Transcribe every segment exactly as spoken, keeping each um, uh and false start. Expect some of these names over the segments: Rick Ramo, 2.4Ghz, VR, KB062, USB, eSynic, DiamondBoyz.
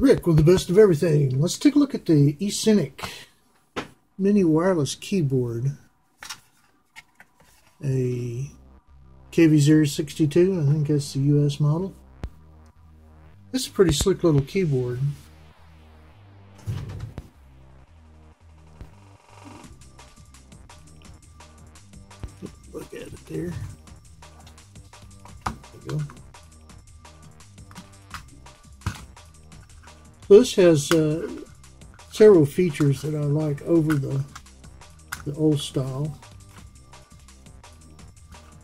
Rick with the best of everything. Let's take a look at the eSynic mini wireless keyboard, a K V zero six two, I think that's the U S model. It's a pretty slick little keyboard. Look at it there. There we go. This has uh, several features that I like over the, the old style.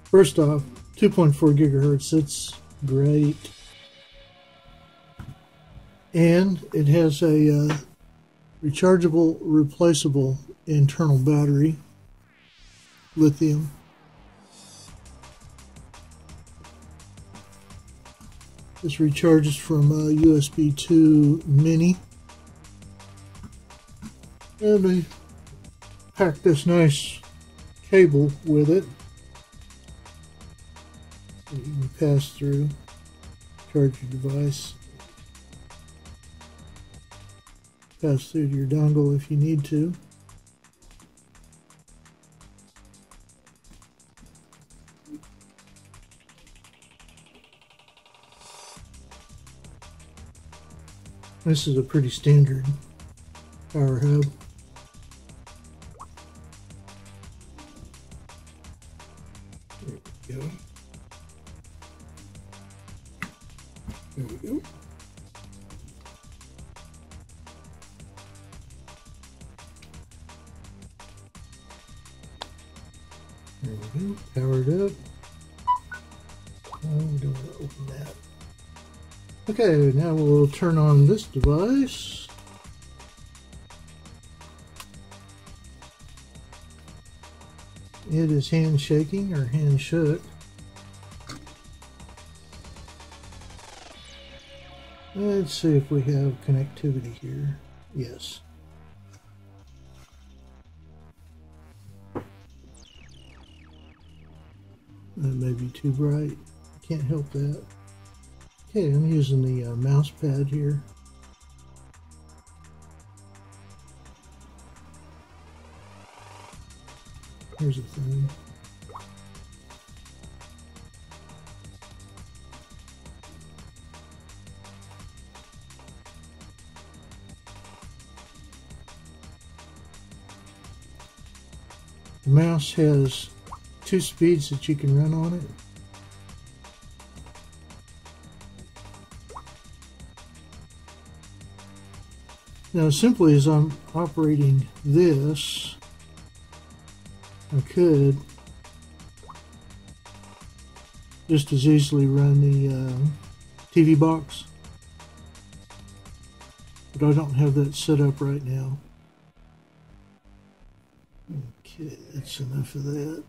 First off, two point four gigahertz, that's great. And it has a uh, rechargeable, replaceable internal battery, lithium. This recharges from uh, U S B two mini, and they packed this nice cable with it that you can pass through, charge your device, pass through to your dongle if you need to. This is a pretty standard power hub. There we go. There we go. There we go. Powered up. I'm going to open that. Okay, now we'll turn on this device. It is hand shaking or hand shook. Let's see if we have connectivity here. Yes. That may be too bright. Can't help that. Okay, I'm using the uh, mouse pad here. Here's a thing. The mouse has two speeds that you can run on it. Now, simply as I'm operating this, I could just as easily run the uh, T V box, but I don't have that set up right now. Okay, that's enough of that.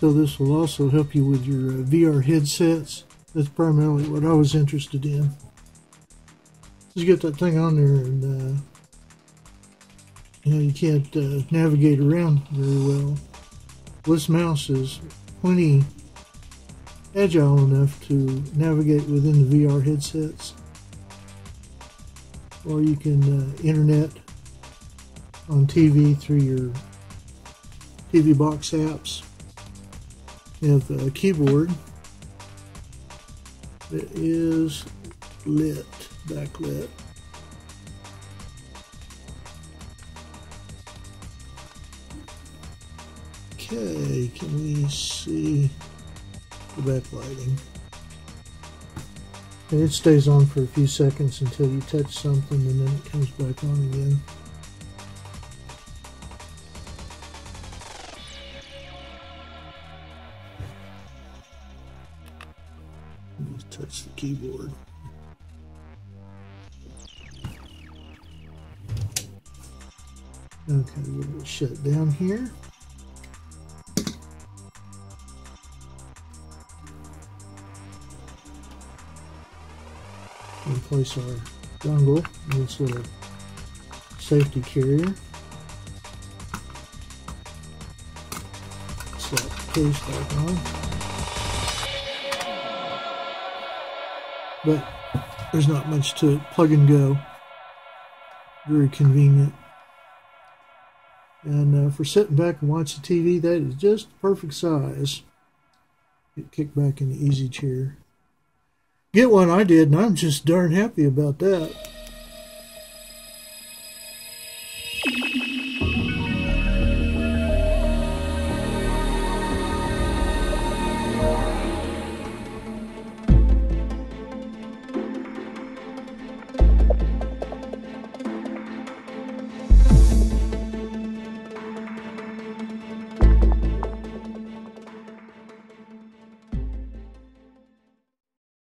So this will also help you with your uh, V R headsets. That's primarily what I was interested in. Just get that thing on there, and uh, you know, you can't uh, navigate around very well. This mouse is plenty agile enough to navigate within the V R headsets, or you can uh, internet on T V through your T V box apps. Have a keyboard that is lit. that clip. Okay, can we see the backlighting? And it stays on for a few seconds until you touch something, and then it comes back on again. Let's touch the keyboard. Okay, we'll shut down here. And place our dongle in this little safety carrier. Slap the case back on. But there's not much to it. Plug and go. Very convenient. And uh, for sitting back and watching T V, that is just the perfect size. Get kicked back in the easy chair. Get one I did, and I'm just darn happy about that.